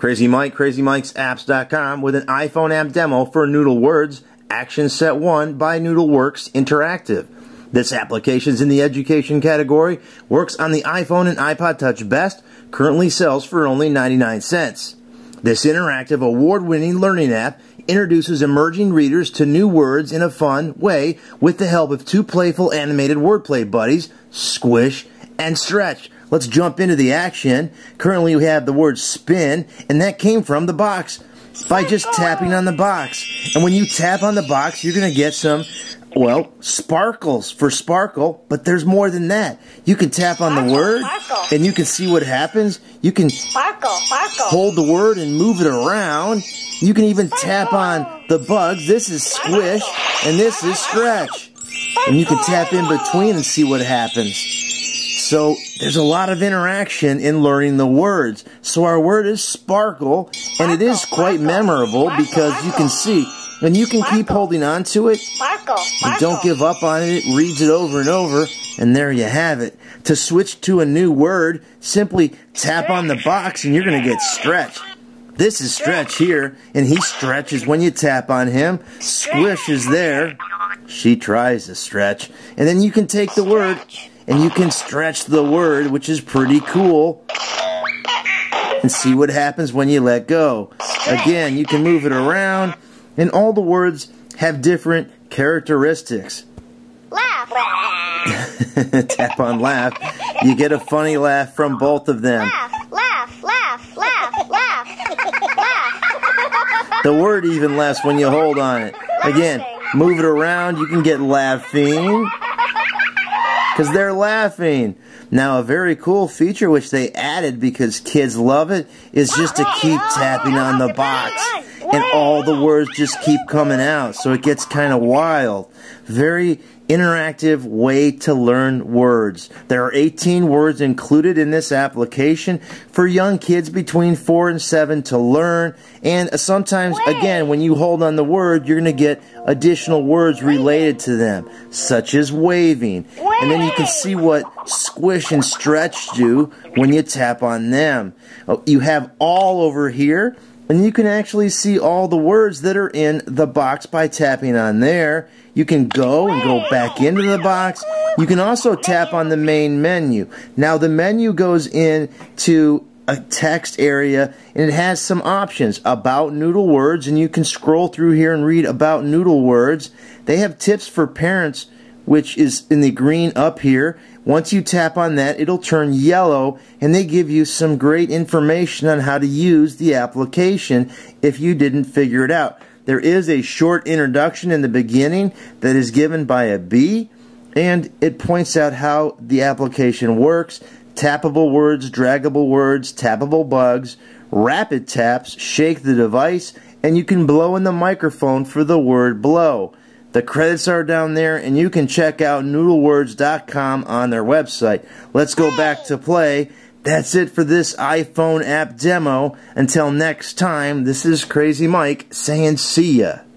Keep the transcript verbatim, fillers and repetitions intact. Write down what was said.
Crazy Mike, crazy mikes apps dot com with an iPhone app demo for Noodle Words, Action Set one by NoodleWorks Interactive. This application's in the education category, works on the iPhone and iPod Touch best, currently sells for only ninety-nine cents. This interactive award-winning learning app introduces emerging readers to new words in a fun way with the help of two playful animated wordplay buddies, Squish and Stretch. Let's jump into the action. Currently we have the word spin, and that came from the box by just tapping on the box. And when you tap on the box, you're going to get some, well, sparkles for sparkle, but there's more than that. You can tap on the word, and you can see what happens. You can hold the word and move it around. You can even tap on the bugs. This is Squish, and this is Stretch. And you can tap in between and see what happens. So there's a lot of interaction in learning the words. So our word is sparkle, and it is quite memorable because you can see. And you can keep holding on to it, and don't give up on it. It reads it over and over, and there you have it. To switch to a new word, simply tap on the box, and you're going to get Stretch. This is Stretch here, and he stretches when you tap on him. Squish is there. She tries to stretch. And then you can take the word, and you can stretch the word, which is pretty cool, and see what happens when you let go. Again, you can move it around. And all the words have different characteristics. Laugh. Tap on laugh. You get a funny laugh from both of them. Laugh, laugh, laugh, laugh, laugh, laugh. The word even laughs when you hold on it. Again, move it around. You can get laughing, because they're laughing. Now, a very cool feature which they added because kids love it is just to keep tapping on the box, and all the words just keep coming out, so it gets kind of wild. Very interactive way to learn words. There are eighteen words included in this application for young kids between four and seven to learn, and sometimes, again, when you hold on the word, you're going to get additional words related to them, such as waving. And then you can see what Squish and Stretch do when you tap on them. You have all over here, and you can actually see all the words that are in the box by tapping on there. You can go and go back into the box. You can also tap on the main menu. Now the menu goes in to a text area, and it has some options about Noodle Words, and you can scroll through here and read about Noodle Words. They have tips for parents, which is in the green up here. Once you tap on that, it'll turn yellow, and they give you some great information on how to use the application if you didn't figure it out. There is a short introduction in the beginning that is given by a bee, and it points out how the application works. Tappable words, draggable words, tappable bugs, rapid taps, shake the device, and you can blow in the microphone for the word blow. The credits are down there, and you can check out noodle words dot com on their website. Let's go back to play. That's it for this iPhone app demo. Until next time, this is Crazy Mike saying see ya.